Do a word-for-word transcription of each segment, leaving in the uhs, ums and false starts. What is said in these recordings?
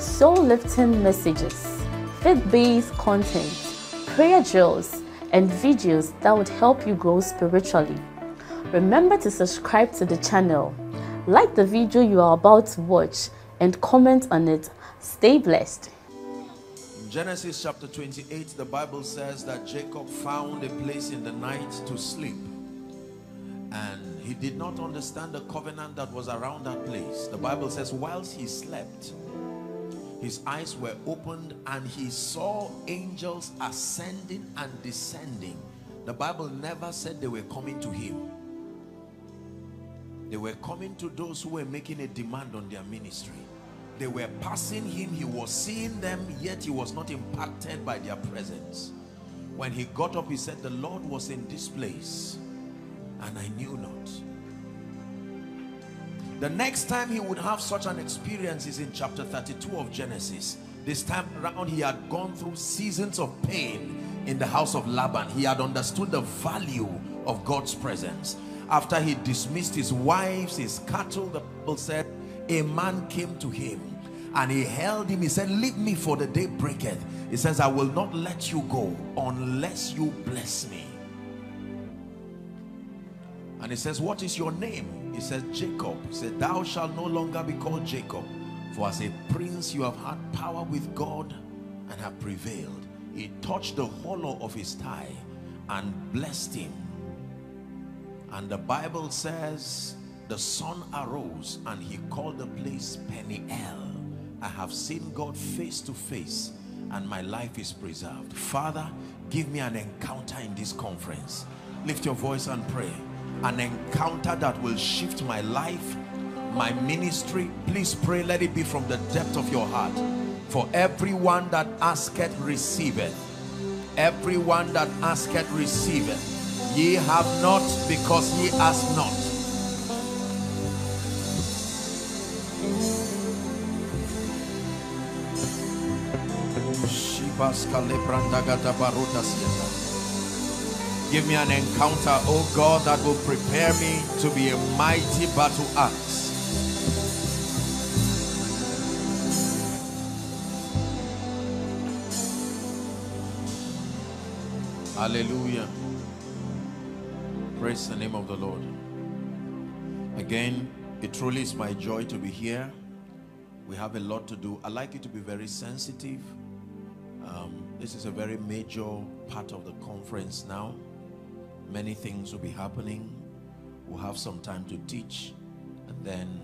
soul-lifting messages, faith-based content, prayer drills, and videos that would help you grow spiritually. Remember to subscribe to the channel, like the video you are about to watch, and comment on it. Stay blessed. In Genesis chapter twenty-eight, the Bible says that Jacob found a place in the night to sleep, and he did not understand the covenant that was around that place. The Bible says whilst he slept, his eyes were opened and he saw angels ascending and descending. The Bible never said they were coming to him. They were coming to those who were making a demand on their ministry. They were passing him, he was seeing them, yet he was not impacted by their presence. When he got up, he said, "The Lord was in this place, and I knew not." The next time he would have such an experience is in chapter thirty-two of Genesis. This time around, he had gone through seasons of pain in the house of Laban. He had understood the value of God's presence. After he dismissed his wives, his cattle, the Bible said, a man came to him and he held him. He said, "Leave me, for the day breaketh." He says, "I will not let you go unless you bless me." And he says, "What is your name?" He says, "Jacob." He said, "Thou shalt no longer be called Jacob, for as a prince you have had power with God and have prevailed." He touched the hollow of his thigh and blessed him. And the Bible says the sun arose and he called the place Peniel. "I have seen God face to face and my life is preserved." Father, give me an encounter in this conference. Lift your voice and pray. An encounter that will shift my life, my ministry. Please pray, let it be from the depth of your heart. For everyone that asketh receiveth. Everyone that asketh receiveth. Ye have not because ye ask not. Give me an encounter, oh God, that will prepare me to be a mighty battle axe. Hallelujah. Praise the name of the Lord. Again, it truly is my joy to be here. We have a lot to do. I'd like you to be very sensitive. Um, this is a very major part of the conference now. Many things will be happening. We'll have some time to teach, and then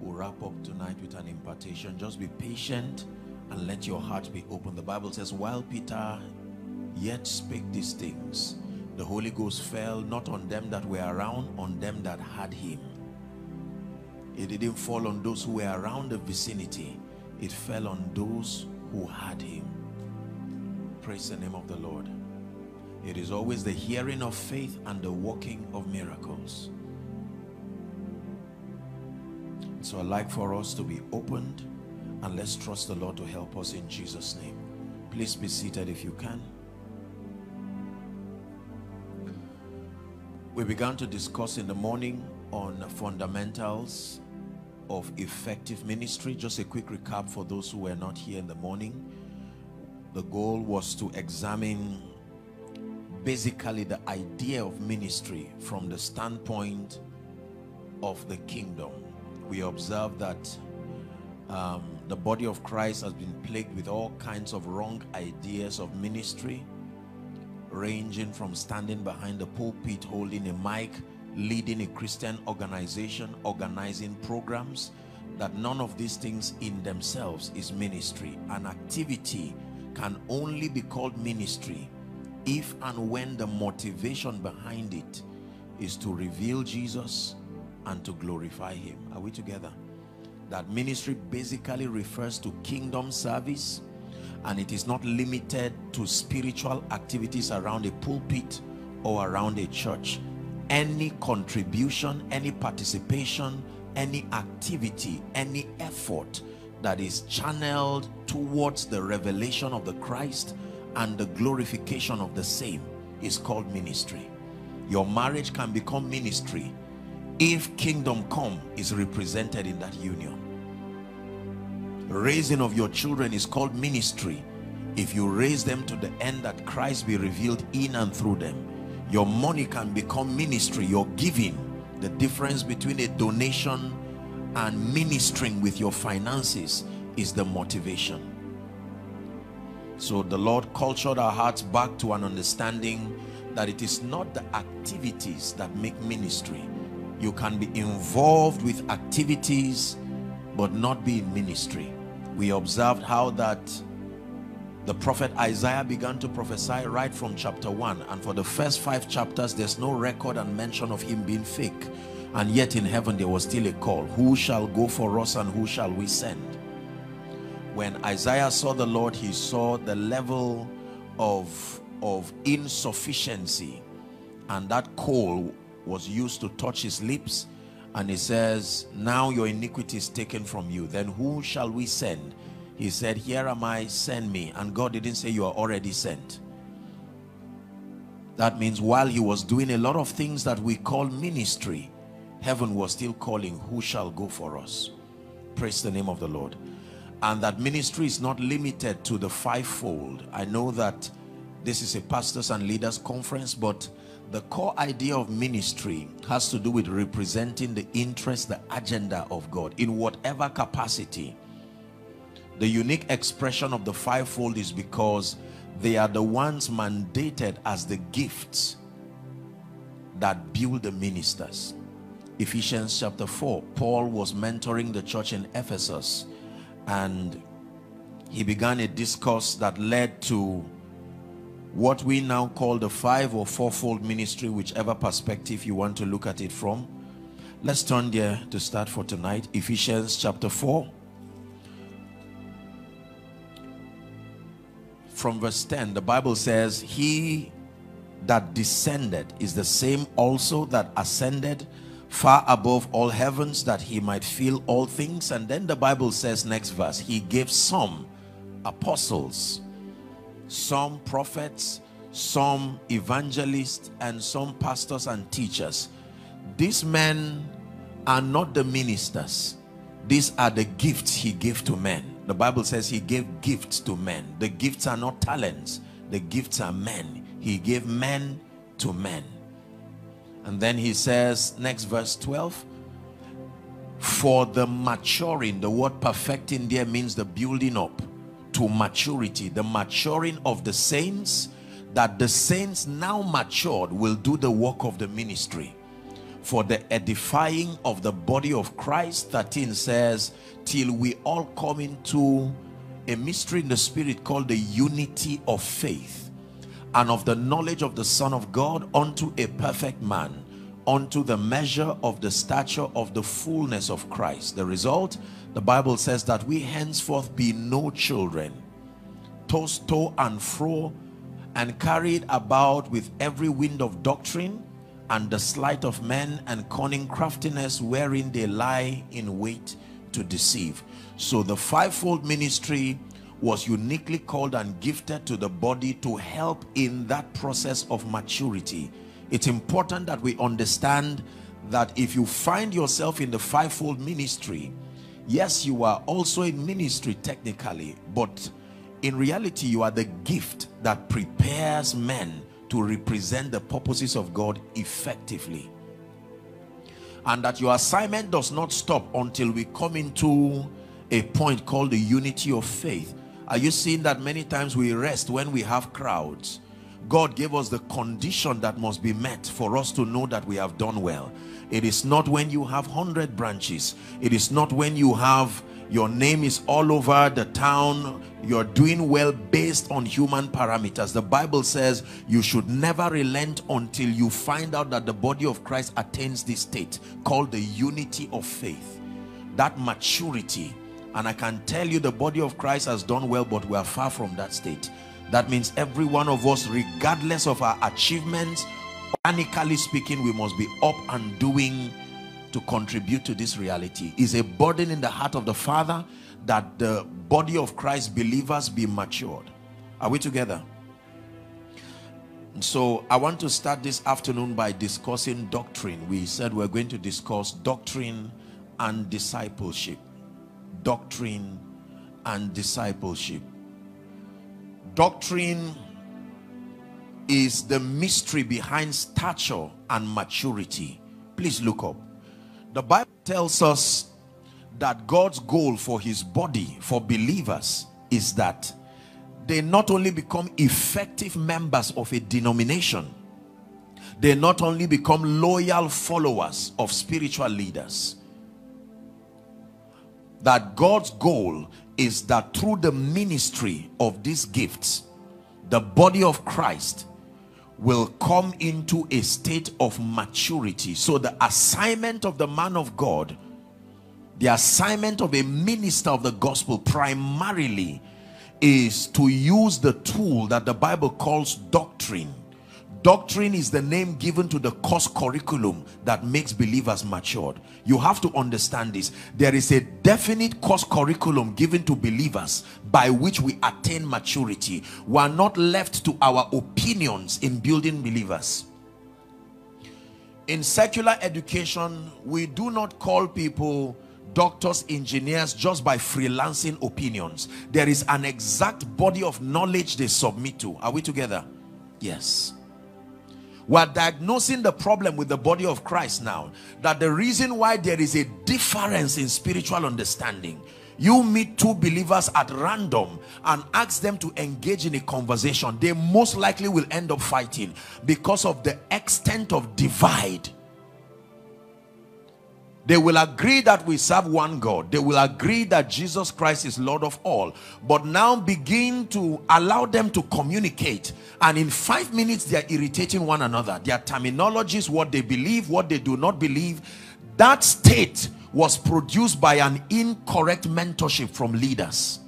we'll wrap up tonight with an impartation. Just be patient and let your heart be open. The Bible says, while Peter yet spake these things, the Holy Ghost fell not on them that were around, on them that had him. It didn't fall on those who were around the vicinity. It fell on those who had him. Praise the name of the Lord. It is always the hearing of faith and the working of miracles. So I'd like for us to be opened, and let's trust the Lord to help us in Jesus' name. Please be seated if you can. We began to discuss in the morning on fundamentals of effective ministry. Just a quick recap for those who were not here in the morning. The goal was to examine basically the idea of ministry from the standpoint of the kingdom. We observed that um, the body of Christ has been plagued with all kinds of wrong ideas of ministry, ranging from standing behind the pulpit, holding a mic, leading a Christian organization, organizing programs, that none of these things in themselves is ministry. An activity can only be called ministry if and when the motivation behind it is to reveal Jesus and to glorify him. Are we together? that ministry basically refers to kingdom service, and it is not limited to spiritual activities around a pulpit or around a church. Any contribution, any participation, any activity, any effort that is channeled towards the revelation of the Christ and the glorification of the same is called ministry. Your marriage can become ministry if kingdom come is represented in that union. Raising of your children is called ministry if you raise them to the end that Christ be revealed in and through them. Your money can become ministry. Your giving, the difference between a donation and ministering with your finances is the motivation. So the Lord cultured our hearts back to an understanding that it is not the activities that make ministry. You can be involved with activities but not be in ministry. We observed how that the prophet Isaiah began to prophesy right from chapter one, and for the first five chapters there's no record and mention of him being fake, and yet in heaven there was still a call. Who shall go for us and who shall we send? When Isaiah saw the Lord, he saw the level of of insufficiency, and that coal was used to touch his lips, and he says, now your iniquity is taken from you, then who shall we send? He said, here am I, send me. And God didn't say you are already sent. That means while he was doing a lot of things that we call ministry, heaven was still calling, who shall go for us? Praise the name of the Lord. And that ministry is not limited to the fivefold. I know that this is a pastors and leaders conference, but the core idea of ministry has to do with representing the interest, the agenda of God in whatever capacity. The unique expression of the fivefold is because they are the ones mandated as the gifts that build the ministers. Ephesians chapter four, Paul was mentoring the church in Ephesus, and he began a discourse that led to what we now call the five or fourfold ministry, whichever perspective you want to look at it from. Let's turn there to start for tonight. Ephesians chapter four, from verse ten, the Bible says, he that descended is the same also that ascended far above all heavens, that he might fill all things. And then the Bible says, next verse, he gave some apostles, some prophets, some evangelists, and some pastors and teachers. These men are not the ministers. These are the gifts he gave to men. The Bible says he gave gifts to men. The gifts are not talents. The gifts are men. He gave men to men. And then he says, next verse twelve, for the maturing. The word perfecting there means the building up to maturity, the maturing of the saints, that the saints now matured will do the work of the ministry for the edifying of the body of Christ. Thirteen says, till we all come into a mystery in the spirit called the unity of faith and of the knowledge of the Son of God, unto a perfect man, unto the measure of the stature of the fullness of Christ. The result, the Bible says, that we henceforth be no children, tossed to and fro and carried about with every wind of doctrine, and the sleight of men, and cunning craftiness, wherein they lie in wait to deceive. So the fivefold ministry was uniquely called and gifted to the body to help in that process of maturity. It's important that we understand that if you find yourself in the fivefold ministry, yes, you are also in ministry technically, but in reality, you are the gift that prepares men to represent the purposes of God effectively. And that your assignment does not stop until we come into a point called the unity of faith. Are you seeing that many times we rest when we have crowds? God gave us the condition that must be met for us to know that we have done well. It is not when you have one hundred branches. It is not when you have, your name is all over the town. You're doing well based on human parameters. The Bible says you should never relent until you find out that the body of Christ attains this state called the unity of faith. that maturity. And I can tell you the body of Christ has done well, but we are far from that state. That means every one of us, regardless of our achievements, organically speaking, we must be up and doing to contribute to this reality. It's a burden in the heart of the Father that the body of Christ believers be matured. Are we together? So I want to start this afternoon by discussing doctrine. We said we're going to discuss doctrine and discipleship. Doctrine and discipleship. Doctrine is the mystery behind stature and maturity. Please look up. The Bible tells us that God's goal for his body, for believers, is that they not only become effective members of a denomination, they not only become loyal followers of spiritual leaders. That God's goal is that through the ministry of these gifts, the body of Christ will come into a state of maturity. So the assignment of the man of God, the assignment of a minister of the gospel primarily is to use the tool that the Bible calls doctrine. Doctrine is the name given to the course curriculum that makes believers matured. You have to understand this. There is a definite course curriculum given to believers by which we attain maturity. We are not left to our opinions in building believers. In secular education, we do not call people doctors, engineers just by freelancing opinions. There is an exact body of knowledge they submit to. Are we together? Yes. We are diagnosing the problem with the body of Christ now, that the reason why there is a difference in spiritual understanding. You meet two believers at random and ask them to engage in a conversation. They most likely will end up fighting because of the extent of divide. They will agree that we serve one God. They will agree that Jesus Christ is Lord of all. But now begin to allow them to communicate. And in five minutes, they are irritating one another. Their terminologies, what they believe, what they do not believe. That state was produced by an incorrect mentorship from leaders.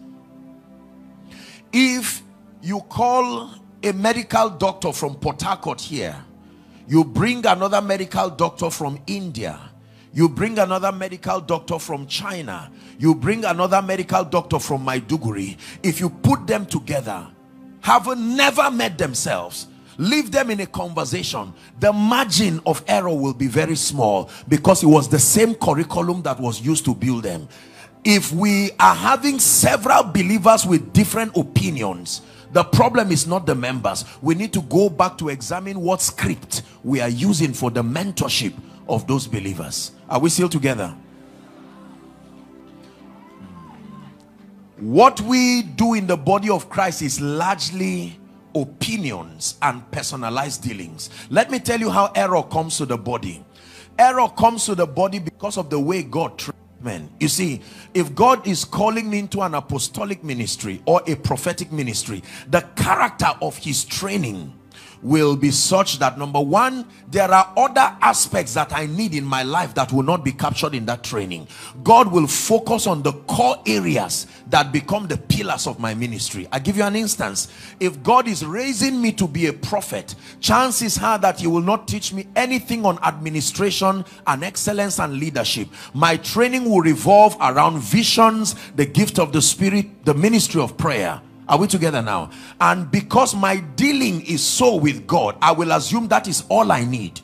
If you call a medical doctor from Port Harcourt here, you bring another medical doctor from India, you bring another medical doctor from China, you bring another medical doctor from Maiduguri. If you put them together, haven't never met themselves, leave them in a conversation, the margin of error will be very small because it was the same curriculum that was used to build them. If we are having several believers with different opinions, the problem is not the members. We need to go back to examine what script we are using for the mentorship of those believers. Are we still together? What we do in the body of Christ is largely opinions and personalized dealings. Let me tell you how error comes to the body. Error comes to the body because of the way God treats men. You see, if God is calling me into an apostolic ministry or a prophetic ministry, the character of his training will be such that, number one, there are other aspects that I need in my life that will not be captured in that training. God will focus on the core areas that become the pillars of my ministry. I give you an instance. If God is raising me to be a prophet, chances are that he will not teach me anything on administration and excellence and leadership. My training will revolve around visions, the gift of the Spirit, the ministry of prayer. Are we together now? And because my dealing is so with God, I will assume that is all I need.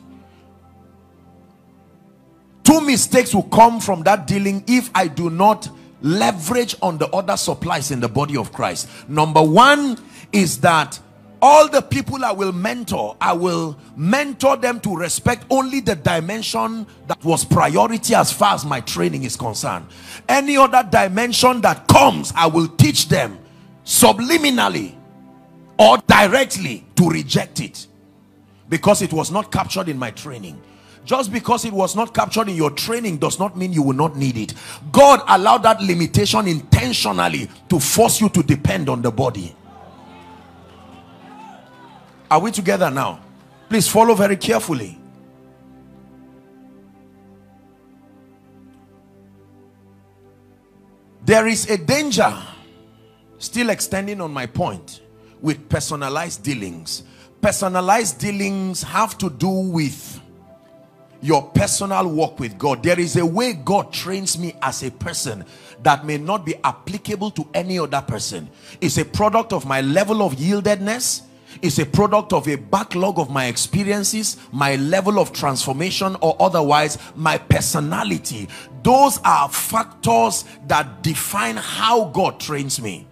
Two mistakes will come from that dealing if I do not leverage on the other supplies in the body of Christ. Number one is that all the people I will mentor, I will mentor them to respect only the dimension that was priority as far as my training is concerned. Any other dimension that comes, I will teach them subliminally or directly to reject it because it was not captured in my training. Just because it was not captured in your training does not mean you will not need it. God allowed that limitation intentionally to force you to depend on the body. Are we together now? Please follow very carefully. There is a danger, still extending on my point, with personalized dealings. Personalized dealings have to do with your personal walk with God. There is a way God trains me as a person that may not be applicable to any other person. It's a product of my level of yieldedness. It's a product of a backlog of my experiences, my level of transformation, or otherwise my personality. Those are factors that define how God trains me.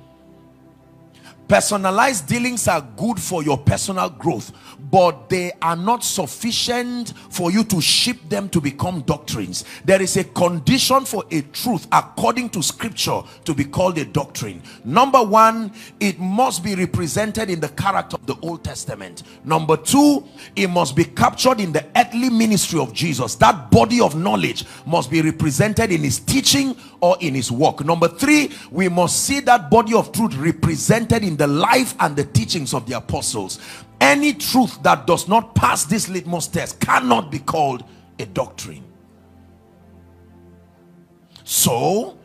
Personalized dealings are good for your personal growth, but they are not sufficient for you to ship them to become doctrines. There is a condition for a truth according to scripture to be called a doctrine. Number one, it must be represented in the character of the Old Testament. Number two, it must be captured in the earthly ministry of Jesus. That body of knowledge must be represented in his teaching or in his work. Number three, we must see that body of truth represented in the life and the teachings of the apostles. Any truth that does not pass this litmus test cannot be called a doctrine. So,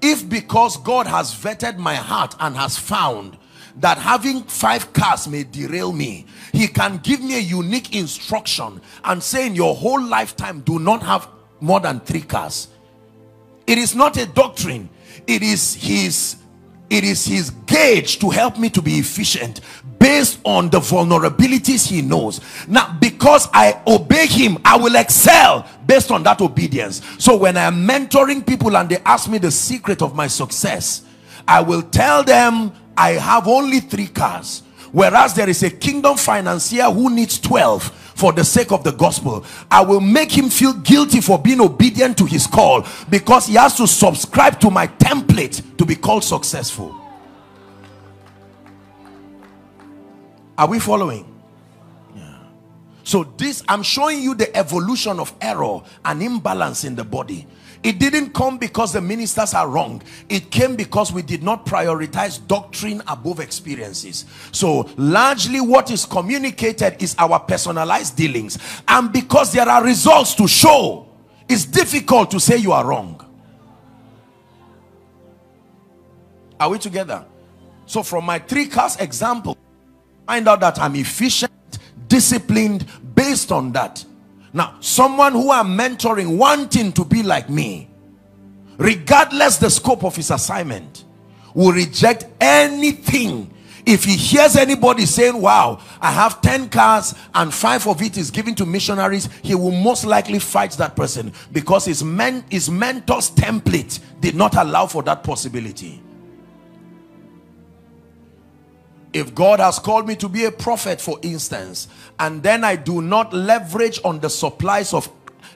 if because God has vetted my heart and has found that having five cars may derail me, he can give me a unique instruction and say, in your whole lifetime, do not have more than three cars. It is not a doctrine. It is his It is his gauge to help me to be efficient based on the vulnerabilities he knows. Now, because I obey him, I will excel based on that obedience. So when I am mentoring people and they ask me the secret of my success, I will tell them I have only three cars. Whereas there is a kingdom financier who needs twelve. For the sake of the gospel, I will make him feel guilty for being obedient to his call, because he has to subscribe to my template to be called successful. Are we following? Yeah. So this, I'm showing you the evolution of error and imbalance in the body. It didn't come because the ministers are wrong. It came because we did not prioritize doctrine above experiences. So largely what is communicated is our personalized dealings. And because there are results to show, it's difficult to say you are wrong. Are we together? So from my three cars example, find out that I'm efficient, disciplined based on that. Now, someone who I'm mentoring wanting to be like me, regardless the scope of his assignment, will reject anything. If he hears anybody saying, wow, I have ten cars and five of it is given to missionaries, he will most likely fight that person, because his, men his mentor's template did not allow for that possibility. If God has called me to be a prophet, for instance, and then I do not leverage on the supplies of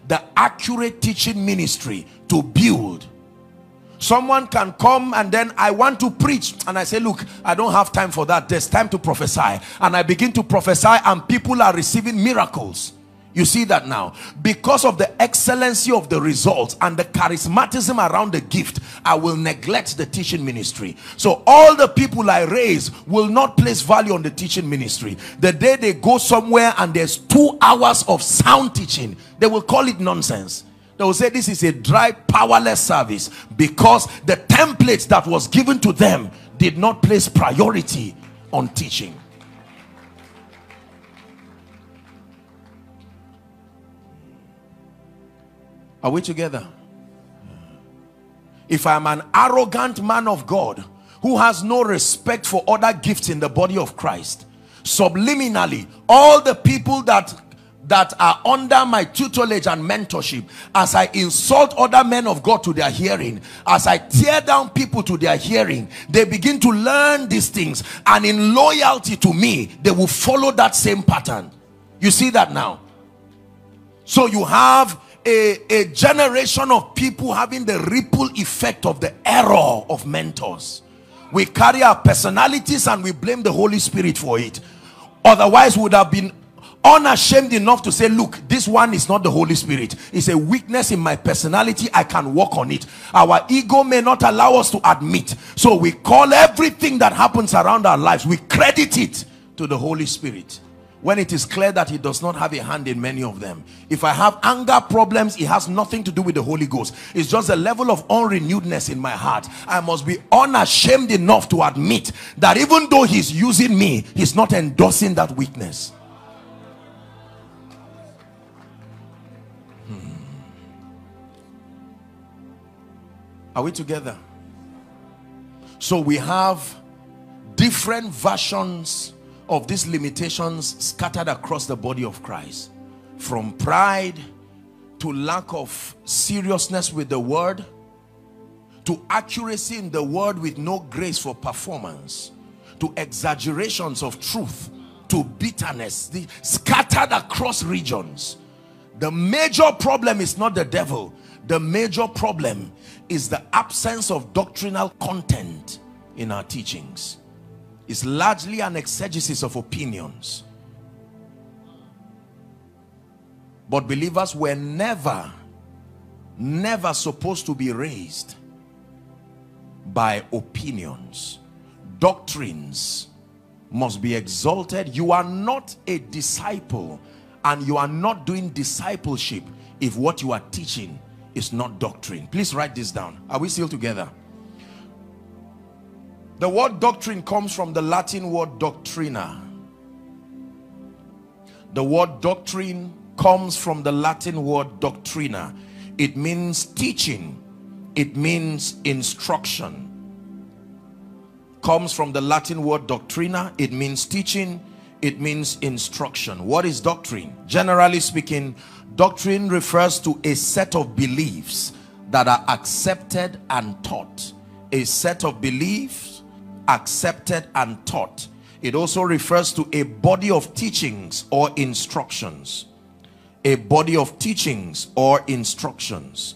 the accurate teaching ministry to build, someone can come and then I want to preach, and I say, look, I don't have time for that. There's time to prophesy. And I begin to prophesy and people are receiving miracles. You see that now. Because of the excellency of the results and the charismatism around the gift, I will neglect the teaching ministry. So all the people I raise will not place value on the teaching ministry. The day they go somewhere and there's two hours of sound teaching, they will call it nonsense. They will say this is a dry, powerless service, because the template that was given to them did not place priority on teaching. Are we together? If I'm an arrogant man of God who has no respect for other gifts in the body of Christ, subliminally, all the people that that are under my tutelage and mentorship, as I insult other men of God to their hearing, as I tear down people to their hearing, they begin to learn these things, and in loyalty to me, they will follow that same pattern. You see that now. So you have A, a generation of people having the ripple effect of the error of mentors. We carry our personalities and we blame the Holy Spirit for it. Otherwise, we would have been unashamed enough to say, look, this one is not the Holy Spirit. It's a weakness in my personality. I can work on it. Our ego may not allow us to admit. So we call everything that happens around our lives, we credit it to the Holy Spirit. when it is clear that he does not have a hand in many of them. If I have anger problems, it has nothing to do with the Holy Ghost. It's just a level of unrenewedness in my heart. I must be unashamed enough to admit that even though he's using me, he's not endorsing that weakness. Hmm. Are we together? So we have different versions of these limitations scattered across the body of Christ, from pride to lack of seriousness with the word, to accuracy in the word with no grace for performance, to exaggerations of truth, to bitterness, the scattered across regions. The major problem is not the devil. The major problem is the absence of doctrinal content in our teachings. It's largely an exegesis of opinions. But believers were never, never supposed to be raised by opinions. Doctrines must be exalted. You are not a disciple, and you are not doing discipleship if what you are teaching is not doctrine. Please write this down. Are we still together? The word doctrine comes from the Latin word doctrina. The word doctrine comes from the Latin word doctrina. It means teaching. It means instruction. Comes from the Latin word doctrina. It means teaching. It means instruction. What is doctrine? Generally speaking, doctrine refers to a set of beliefs that are accepted and taught. A set of beliefs accepted and taught. It also refers to a body of teachings or instructions. A body of teachings or instructions.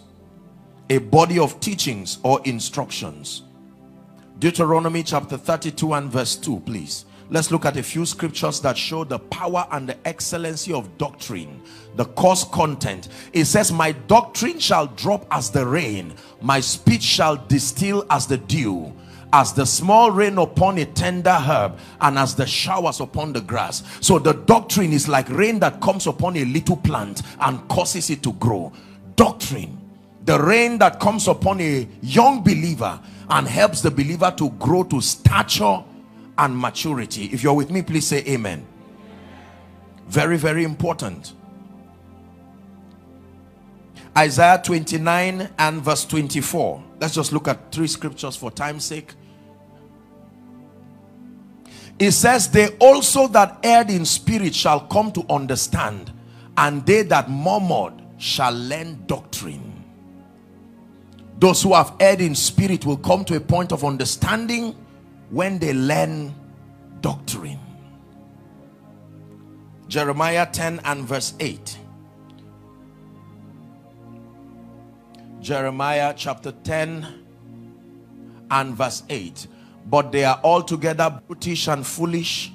A body of teachings or instructions. Deuteronomy chapter thirty-two and verse two, please. Let's look at a few scriptures that show the power and the excellency of doctrine, the coarse content. It says, my doctrine shall drop as the rain, my speech shall distill as the dew, as the small rain upon a tender herb, and as the showers upon the grass. So the doctrine is like rain that comes upon a little plant and causes it to grow. Doctrine, the rain that comes upon a young believer and helps the believer to grow to stature and maturity. If you're with me, please say amen. Very, very important. Isaiah twenty-nine and verse twenty-four. Let's just look at three scriptures for time's sake. It says, they also that erred in spirit shall come to understand, and they that murmured shall learn doctrine. Those who have erred in spirit will come to a point of understanding when they learn doctrine. Jeremiah ten and verse eight. Jeremiah chapter ten and verse eight. But they are altogether brutish and foolish.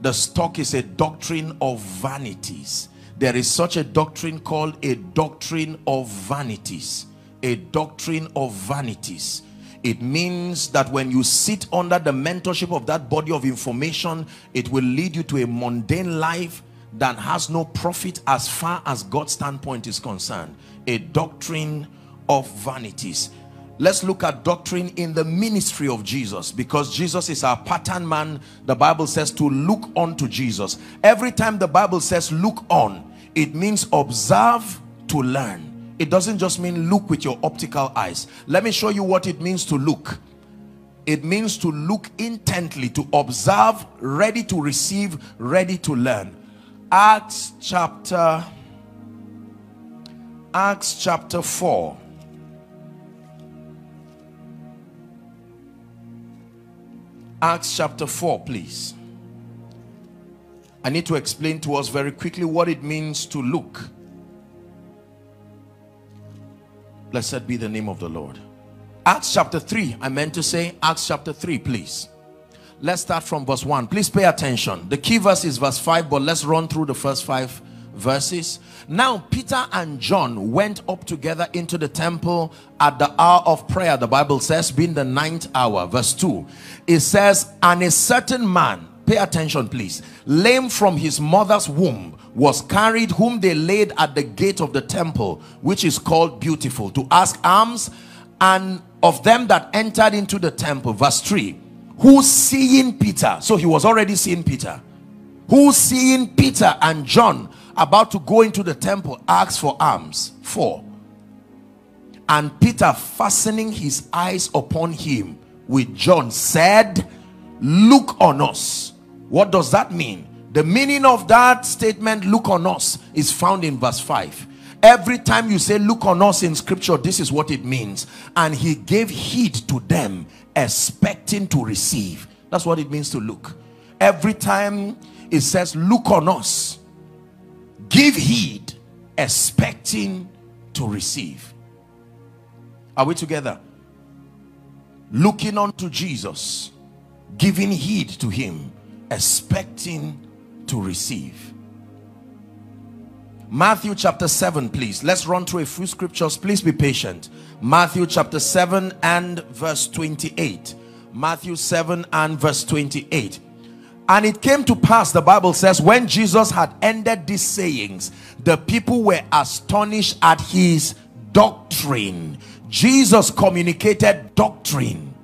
The stock is a doctrine of vanities. There is such a doctrine called a doctrine of vanities. A doctrine of vanities. It means that when you sit under the mentorship of that body of information, it will lead you to a mundane life that has no profit as far as God's standpoint is concerned. A doctrine of vanities. Let's look at doctrine in the ministry of Jesus, because Jesus is our pattern man. The Bible says to look on to Jesus. Every time the Bible says look on, it means observe to learn. It doesn't just mean look with your optical eyes. Let me show you what it means to look. It means to look intently, to observe, ready to receive, ready to learn. Acts chapter Acts chapter four. Acts chapter four, please. I need to explain to us very quickly what it means to look. Blessed be the name of the Lord. Acts chapter three. I meant to say Acts chapter three, please. Let's start from verse one. Please pay attention. The key verse is verse five, but let's run through the first five verses. Now Peter and John went up together into the temple at the hour of prayer, the Bible says, being the ninth hour. Verse two, it says, and a certain man Pay attention, please. Lame from his mother's womb was carried, whom they laid at the gate of the temple, which is called Beautiful, to ask alms, and of them that entered into the temple. Verse three, who seeing Peter, so he was already seeing Peter, who seeing Peter and John about to go into the temple, asked for alms. Four, and Peter, fastening his eyes upon him with John, said, look on us. What does that mean? The meaning of that statement, look on us, is found in verse five. Every time you say look on us in scripture, this is what it means. And he gave heed to them, expecting to receive. That's what it means to look. Every time it says look on us, give heed, expecting to receive. Are we together? Looking unto Jesus, giving heed to him, expecting to receive. Matthew chapter seven, please. Let's run through a few scriptures. Please be patient. Matthew chapter seven and verse twenty-eight. Matthew seven and verse twenty-eight. And it came to pass, the Bible says, when Jesus had ended these sayings, the people were astonished at his doctrine. Jesus communicated doctrine,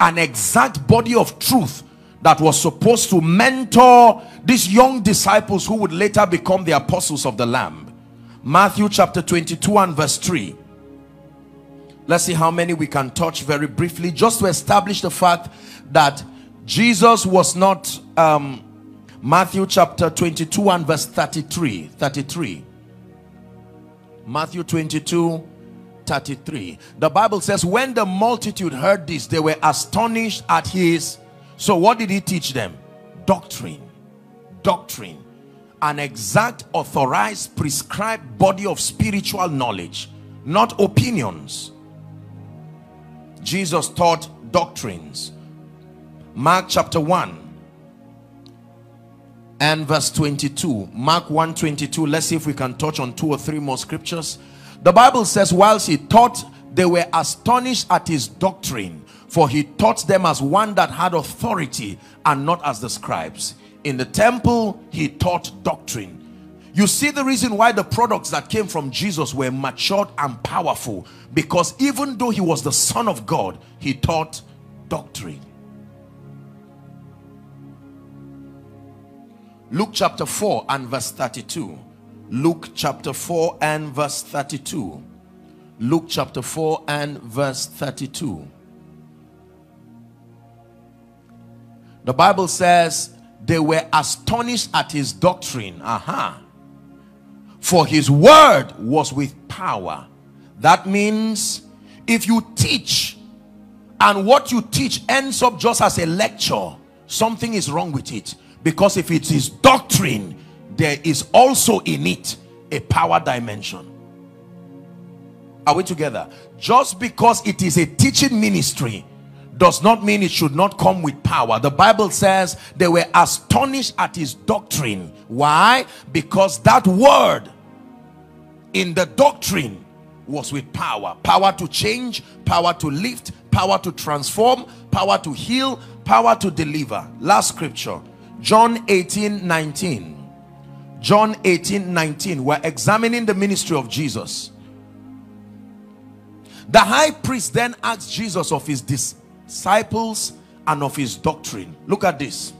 an exact body of truth that was supposed to mentor these young disciples who would later become the apostles of the Lamb. Matthew chapter twenty-two and verse three. Let's see how many we can touch very briefly, just to establish the fact that Jesus was not... Um, Matthew chapter twenty-two and verse thirty-three. thirty-three. Matthew twenty-two, thirty-three. The Bible says, when the multitude heard this, they were astonished at his... So what did he teach them? Doctrine. Doctrine. An exact, authorized, prescribed body of spiritual knowledge, not opinions. Jesus taught doctrines. Mark chapter one and verse twenty-two. Mark one, twenty-two. Let's see if we can touch on two or three more scriptures. The Bible says, whilst he taught, they were astonished at his doctrine, for he taught them as one that had authority and not as the scribes. In the temple, he taught doctrine. You see the reason why the products that came from Jesus were matured and powerful, because even though he was the Son of God, he taught doctrine. Luke chapter four and verse thirty-two. Luke chapter four and verse thirty-two. Luke chapter four and verse thirty-two. The Bible says they were astonished at his doctrine. Aha. For his word was with power. That means if you teach and what you teach ends up just as a lecture, something is wrong with it. Because if it is doctrine, there is also in it a power dimension. Are we together? Just because it is a teaching ministry does not mean it should not come with power. The Bible says they were astonished at his doctrine. Why? Because that word in the doctrine was with power. Power to change, power to lift, power to transform, power to heal, power to deliver. Last scripture, John eighteen, nineteen. John eighteen, nineteen. We're examining the ministry of Jesus. The high priest then asked Jesus of his disciples, disciples and of his doctrine. Look at this.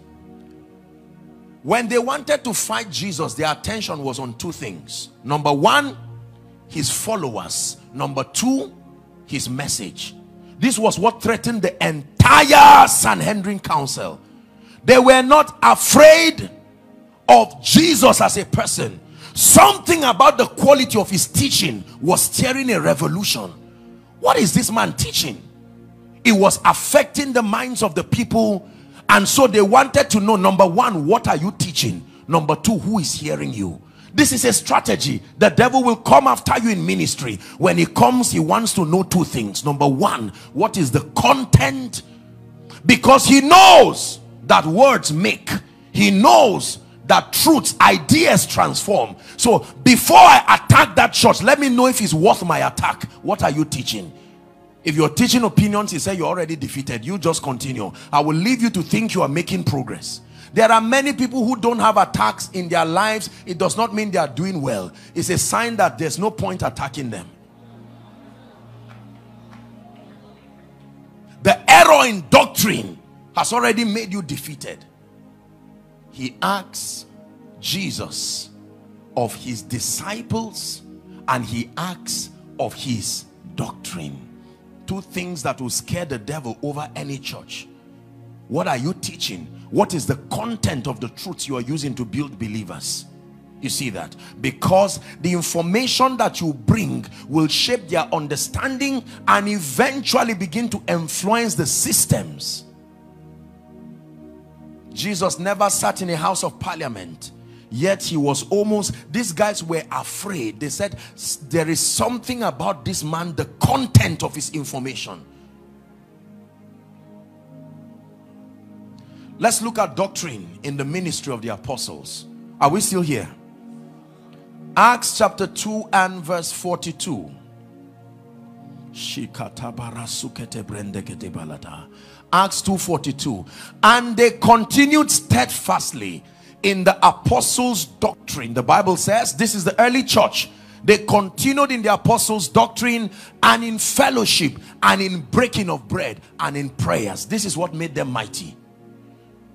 When they wanted to fight Jesus, their attention was on two things. Number one, his followers. Number two, his message. This was what threatened the entire Sanhedrin council. They were not afraid of Jesus as a person. Something about the quality of his teaching was stirring a revolution. What is this man teaching? It was affecting the minds of the people, and so they wanted to know, number one, what are you teaching? Number two, who is hearing you? This is a strategy. The devil will come after you in ministry. When he comes, he wants to know two things. Number one, what is the content? Because he knows that words make. He knows that truths, ideas transform. So before I attack that church, let me know if it's worth my attack. What are you teaching? If you're teaching opinions, he said, you're already defeated. You just continue. I will leave you to think you are making progress. There are many people who don't have attacks in their lives. It does not mean they are doing well. It's a sign that there's no point attacking them. The error in doctrine has already made you defeated. He asks Jesus of his disciples and he asks of his doctrine. Two things that will scare the devil over any church. What are you teaching? What is the content of the truths you are using to build believers? You see that? Because the information that you bring will shape their understanding and eventually begin to influence the systems. Jesus never sat in a house of parliament, yet he was almost, these guys were afraid. They said, there is something about this man, the content of his information. Let's look at doctrine in the ministry of the apostles. Are we still here? Acts chapter two and verse forty-two. Acts two forty-two. And they continued steadfastly in the apostles' doctrine. The Bible says, this is the early church. They continued in the apostles' doctrine and in fellowship and in breaking of bread and in prayers. This is what made them mighty.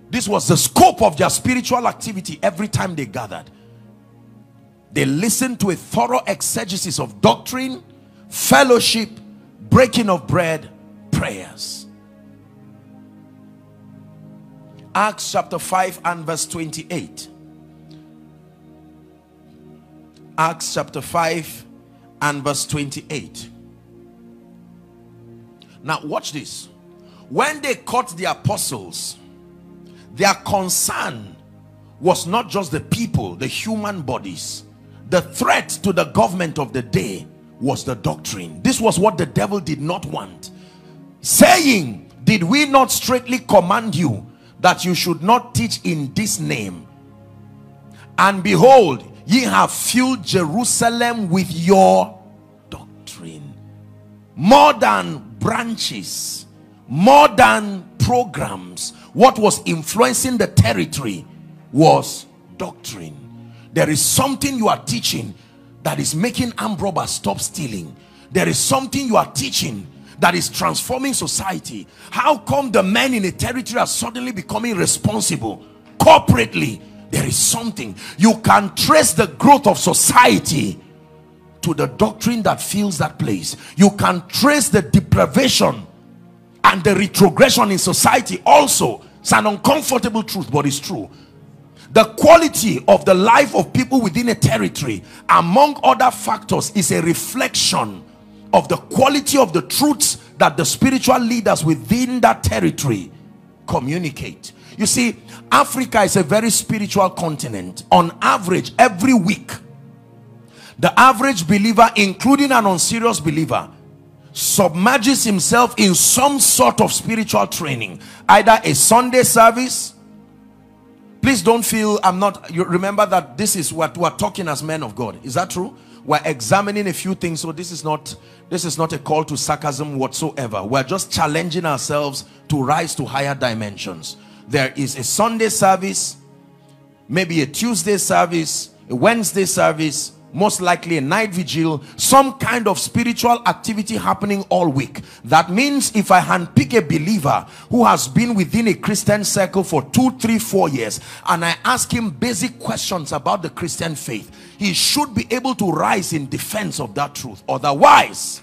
This was the scope of their spiritual activity every time they gathered. They listened to a thorough exegesis of doctrine, fellowship, breaking of bread, prayers. Acts chapter five and verse twenty-eight. Acts chapter five and verse twenty-eight. Now watch this. When they caught the apostles, their concern was not just the people, the human bodies. The threat to the government of the day was the doctrine. This was what the devil did not want. Saying, did we not strictly command you that you should not teach in this name? And behold, ye have filled Jerusalem with your doctrine. More than branches, more than programs, what was influencing the territory was doctrine. There is something you are teaching that is making armed robbers stop stealing. There is something you are teaching that is transforming society. How come the men in a territory are suddenly becoming responsible corporately? There is something. You can trace the growth of society to the doctrine that fills that place. You can trace the deprivation and the retrogression in society also. It's an uncomfortable truth, but it's true. The quality of the life of people within a territory, among other factors, is a reflection of the quality of the truths that the spiritual leaders within that territory communicate. You see, Africa is a very spiritual continent. On average, every week, the average believer, including an unserious believer, submerges himself in some sort of spiritual training, either a Sunday service. Please don't feel I'm not, you remember that this is what we're talking as men of God. Is that true? We're examining a few things, so this is not this is not a call to sarcasm whatsoever. We're just challenging ourselves to rise to higher dimensions. There is a Sunday service, maybe a Tuesday service, a Wednesday service, most likely a night vigil, some kind of spiritual activity happening all week. That means if I handpick a believer who has been within a Christian circle for two, three, four years, and I ask him basic questions about the Christian faith, he should be able to rise in defense of that truth. Otherwise,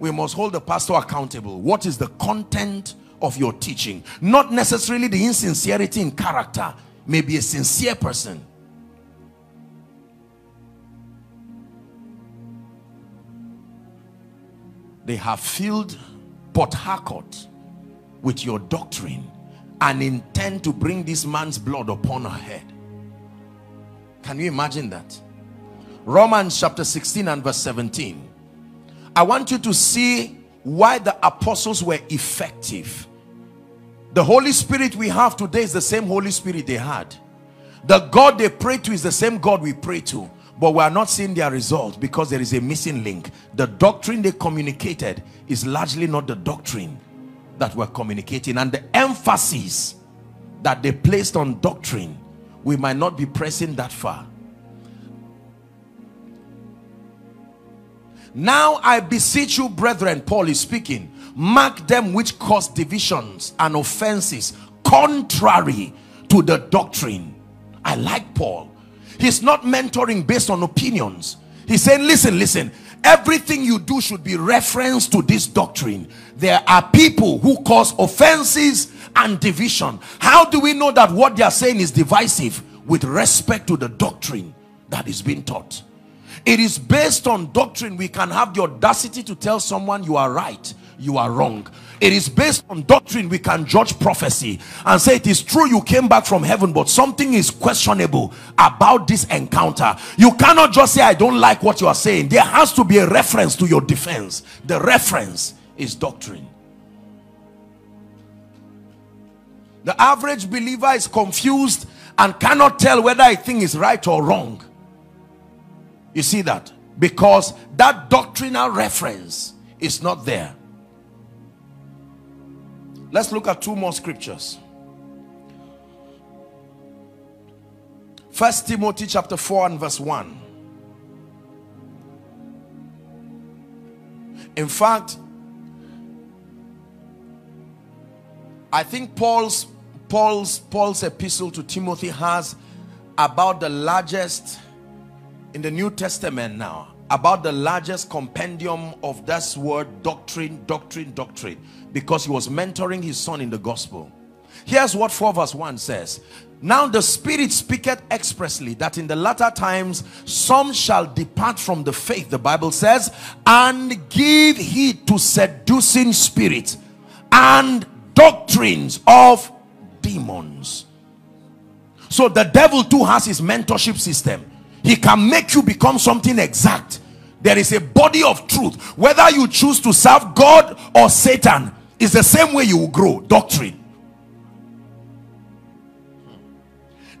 we must hold the pastor accountable. What is the content of your teaching? Not necessarily the insincerity in character. Maybe a sincere person. They have filled Port Harcourt with your doctrine and intend to bring this man's blood upon her head. Can you imagine that? Romans chapter sixteen and verse seventeen. I want you to see why the apostles were effective. The Holy Spirit we have today is the same Holy Spirit they had. The God they pray to is the same God we pray to. But we are not seeing their results because there is a missing link. The doctrine they communicated is largely not the doctrine that we're communicating. And the emphasis that they placed on doctrine, we might not be pressing that far. Now I beseech you, brethren, Paul is speaking, mark them which cause divisions and offenses contrary to the doctrine. I like Paul. He's not mentoring based on opinions. He's saying, listen, listen, everything you do should be referenced to this doctrine. There are people who cause offenses and division. How do we know that what they are saying is divisive? With respect to the doctrine that is being taught. It is based on doctrine we can have the audacity to tell someone you are right, you are wrong. It is based on doctrine we can judge prophecy and say it is true you came back from heaven, but something is questionable about this encounter. You cannot just say I don't like what you are saying. There has to be a reference to your defense. The reference is doctrine. The average believer is confused and cannot tell whether a thing is right or wrong. You see that? Because that doctrinal reference is not there. Let's look at two more scriptures. First Timothy chapter four and verse one. In fact, I think Paul's Paul's Paul's epistle to Timothy has about the largest in the New Testament now, about the largest compendium of this word doctrine, doctrine, doctrine, because he was mentoring his son in the gospel. Here's what four verse one says. Now the Spirit speaketh expressly that in the latter times some shall depart from the faith, the Bible says, and give heed to seducing spirits and doctrines of demons. So the devil too has his mentorship system. He can make you become something exact. There is a body of truth. Whether you choose to serve God or Satan, it's the same way you will grow. Doctrine.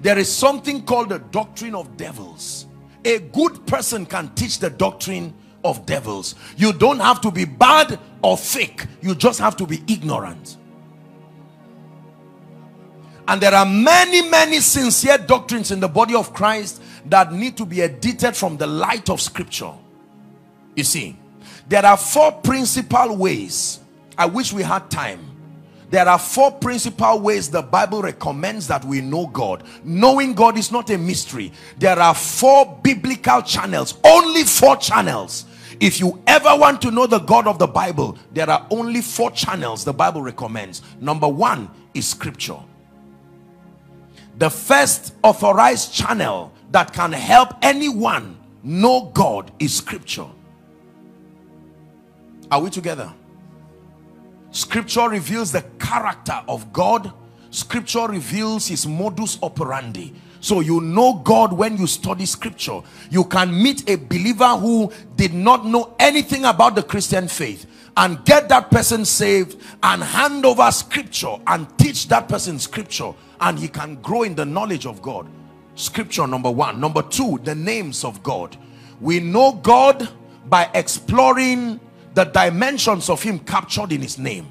There is something called the doctrine of devils. A good person can teach the doctrine of devils. You don't have to be bad or fake. You just have to be ignorant. And there are many, many sincere doctrines in the body of Christ that need to be edited from the light of Scripture. You see, there are four principal ways. I wish we had time. There are four principal ways the Bible recommends that we know God. Knowing God is not a mystery. There are four biblical channels. Only four channels. If you ever want to know the God of the Bible, there are only four channels the Bible recommends. Number one is Scripture. The first authorized channel that can help anyone know God is Scripture. Are we together? Scripture reveals the character of God. Scripture reveals his modus operandi. So you know God when you study Scripture. You can meet a believer who did not know anything about the Christian faith and get that person saved and hand over Scripture and teach that person Scripture, and he can grow in the knowledge of God. Scripture, number one. Number two, the names of God. We know God by exploring the dimensions of him captured in his name.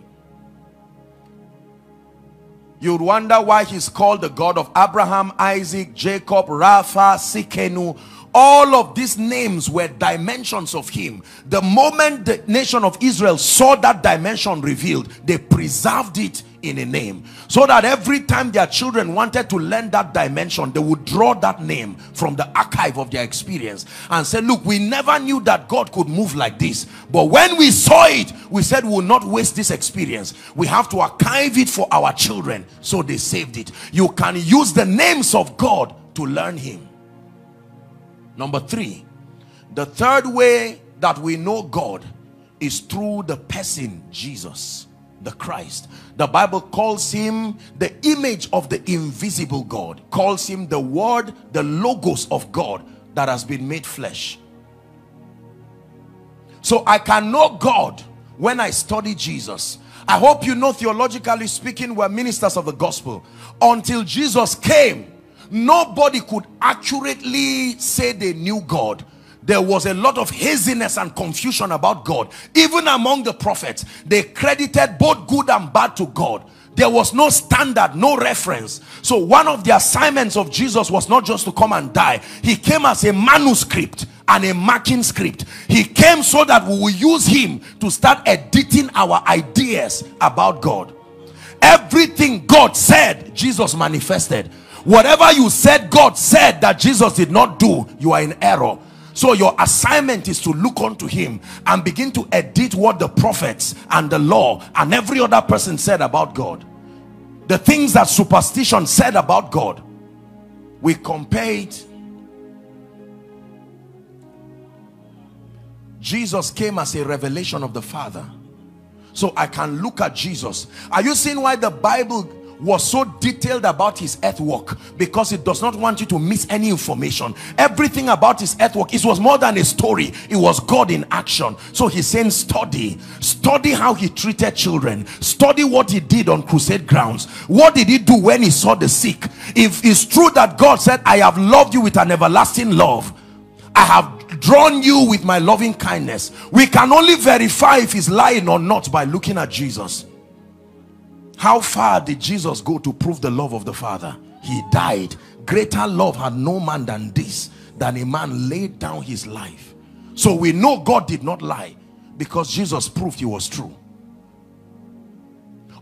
You'd wonder why he's called the God of Abraham, Isaac, Jacob, Rapha, Sikenu. All of these names were dimensions of him. The moment the nation of Israel saw that dimension revealed, they preserved it in a name, so that every time their children wanted to learn that dimension, they would draw that name from the archive of their experience and say, look, we never knew that God could move like this, but when we saw it, we said we will not waste this experience. We have to archive it for our children, so they saved it. You can use the names of God to learn him. Number three, the third way that we know God is through the person Jesus, the Christ. The Bible calls him the image of the invisible God, calls him the Word, the Logos of God that has been made flesh. So I can know God when I study Jesus. I hope you know, theologically speaking, we're ministers of the gospel. Until Jesus came, Nobody could accurately say they knew God. There was a lot of haziness and confusion about God. Even among the prophets, they credited both good and bad to God. There was no standard, no reference. So one of the assignments of Jesus was not just to come and die. He came as a manuscript and a marking script. He came so that we will use him to start editing our ideas about God. Everything God said, Jesus manifested. Whatever you said God said that Jesus did not do, you are in error. So your assignment is to look unto him and begin to edit what the prophets and the law and every other person said about God. The things that superstition said about God, we compare it. Jesus came as a revelation of the Father. So I can look at Jesus. Are you seeing why the Bible was so detailed about his earthwork? Because it does not want you to miss any information. Everything about his earthwork, it was more than a story, it was God in action. So he's saying, study study how he treated children, study what he did on crusade grounds. What did he do when he saw the sick? If it's true that God said, I have loved you with an everlasting love, I have drawn you with my loving kindness, we can only verify if he's lying or not by looking at Jesus. How far did Jesus go to prove the love of the Father? He died. Greater love had no man than this, than a man laid down his life. So we know God did not lie, because Jesus proved he was true.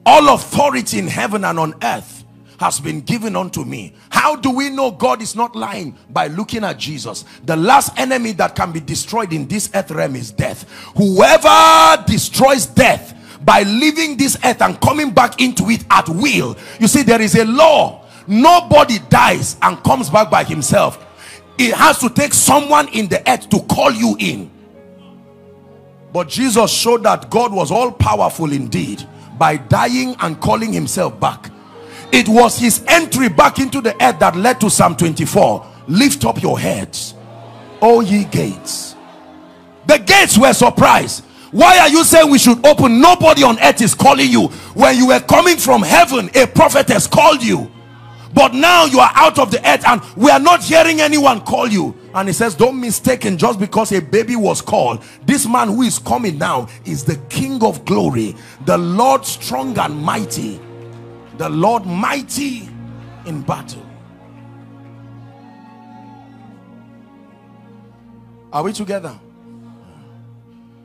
All authority in heaven and on earth has been given unto me. How do we know God is not lying? By looking at Jesus. The last enemy that can be destroyed in this earth realm is death. Whoever destroys death by leaving this earth and coming back into it at will. You see, there is a law. Nobody dies and comes back by himself. It has to take someone in the earth to call you in. But Jesus showed that God was all powerful indeed by dying and calling himself back. It was his entry back into the earth that led to Psalm twenty-four. Lift up your heads, O ye gates. The gates were surprised. Why are you saying we should open? Nobody on earth is calling you. When you were coming from heaven, a prophet has called you. But now you are out of the earth and we are not hearing anyone call you. And he says, don't mistake it, just because a baby was called, this man who is coming now is the King of glory, the Lord strong and mighty, the Lord mighty in battle. Are we together?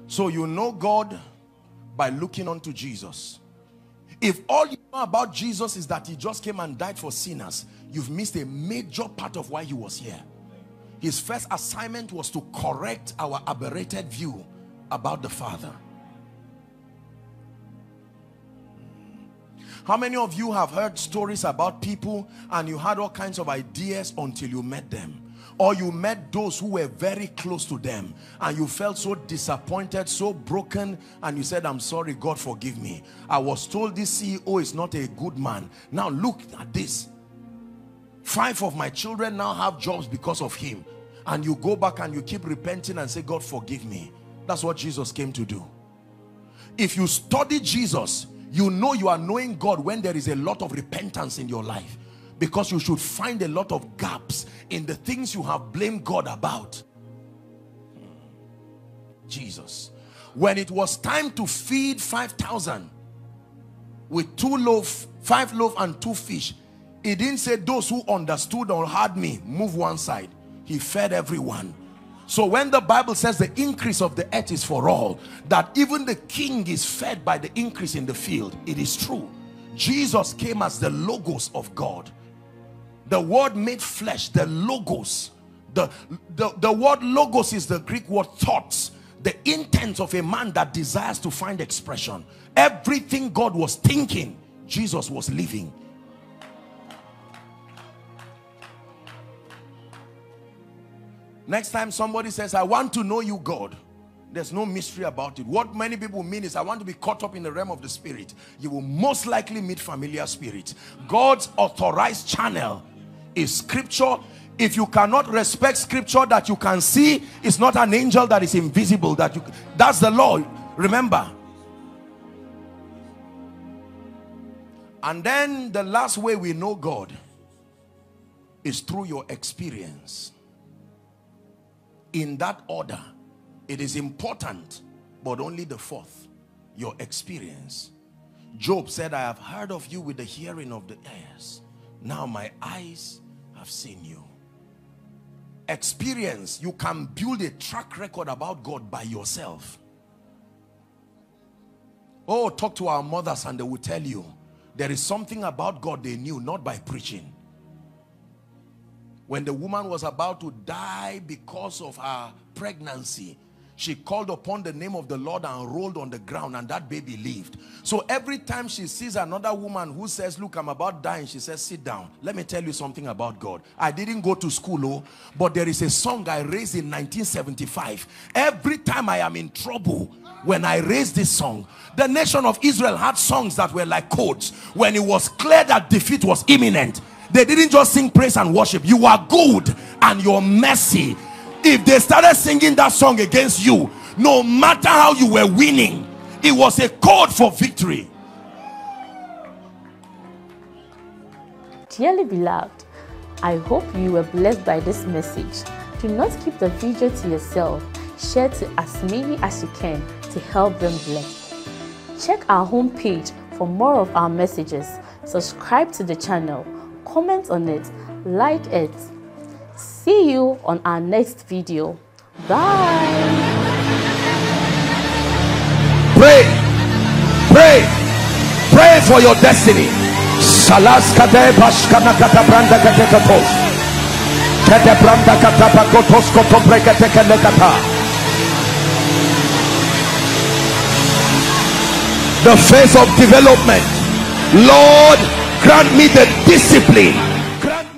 So you know God by looking unto Jesus. If all you know about Jesus is that he just came and died for sinners, you've missed a major part of why he was here. His first assignment was to correct our aberrated view about the Father. How many of you have heard stories about people and you had all kinds of ideas until you met them? Or you met those who were very close to them and you felt so disappointed, so broken, and you said, I'm sorry, God, forgive me. I was told this C E O is not a good man. Now look at this. Five of my children now have jobs because of him. And you go back and you keep repenting and say, God, forgive me. That's what Jesus came to do. If you study Jesus, you know you are knowing God when there is a lot of repentance in your life. Because you should find a lot of gaps in the things you have blamed God about. Jesus, when it was time to feed five thousand with two loaves, five loaves and two fish, he didn't say those who understood or heard me, move one side. He fed everyone. So when the Bible says the increase of the earth is for all, that even the king is fed by the increase in the field, it is true. Jesus came as the Logos of God. The word made flesh, the logos. The, the, the word logos is the Greek word thoughts. The intent of a man that desires to find expression. Everything God was thinking, Jesus was living. Next time somebody says, I want to know you, God. There's no mystery about it. What many people mean is, I want to be caught up in the realm of the spirit. You will most likely meet familiar spirits. God's authorized channel is scripture. If you cannot respect scripture that you can see, it's not an angel that is invisible. That you, that's the law. Remember. And then the last way we know God is through your experience. In that order, it is important, but only the fourth, your experience. Job said, I have heard of you with the hearing of the ears. Now my eyes have seen you. Experience. You can build a track record about God by yourself. Oh, talk to our mothers and they will tell you there is something about God they knew, not by preaching. When the woman was about to die because of her pregnancy, she called upon the name of the Lord and rolled on the ground, and that baby lived. So every time she sees another woman who says, look, I'm about dying, she says, sit down. Let me tell you something about God. I didn't go to school, oh, but there is a song I raised in nineteen seventy-five. Every time I am in trouble, when I raised this song, the nation of Israel had songs that were like codes. When it was clear that defeat was imminent, they didn't just sing praise and worship. You are good and your mercy. If they started singing that song against you, no matter how you were winning, it was a code for victory. Dearly beloved, I hope you were blessed by this message. Do not keep the video to yourself. Share to as many as you can to help them bless. Check our homepage for more of our messages. Subscribe to the channel. Comment on it. Like it. See you on our next video. Bye. Pray, pray, pray for your destiny. The phase of development. Lord, grant me the discipline